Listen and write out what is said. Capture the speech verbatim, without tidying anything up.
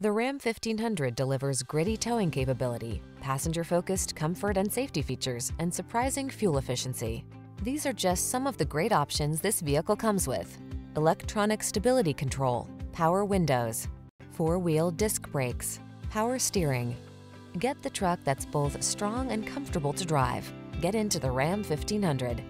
The Ram fifteen hundred delivers gritty towing capability, passenger-focused comfort and safety features, and surprising fuel efficiency. These are just some of the great options this vehicle comes with: electronic stability control, power windows, four-wheel disc brakes, power steering. Get the truck that's both strong and comfortable to drive. Get into the Ram fifteen hundred.